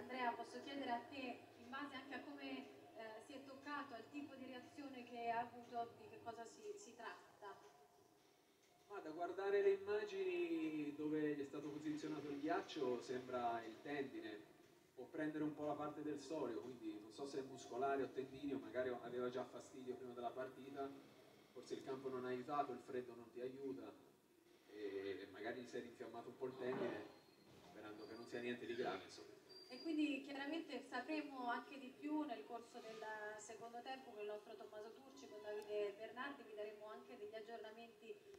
Andrea, posso chiedere a te, in base anche a come si è toccato, al tipo di reazione che ha avuto, di che cosa si tratta? Ma da guardare le immagini dove gli è stato posizionato il ghiaccio sembra il tendine, può prendere un po' la parte del sorio, quindi non so se è muscolare o tendineo, magari aveva già fastidio prima della partita, forse il campo non ha aiutato, il freddo non ti aiuta e magari gli si è rinfiammato un po' il tendine, sperando che non sia niente di grave, insomma. E quindi chiaramente sapremo anche di più nel corso del secondo tempo con il nostro Tommaso Turci, con Davide Bernardi, vi daremo anche degli aggiornamenti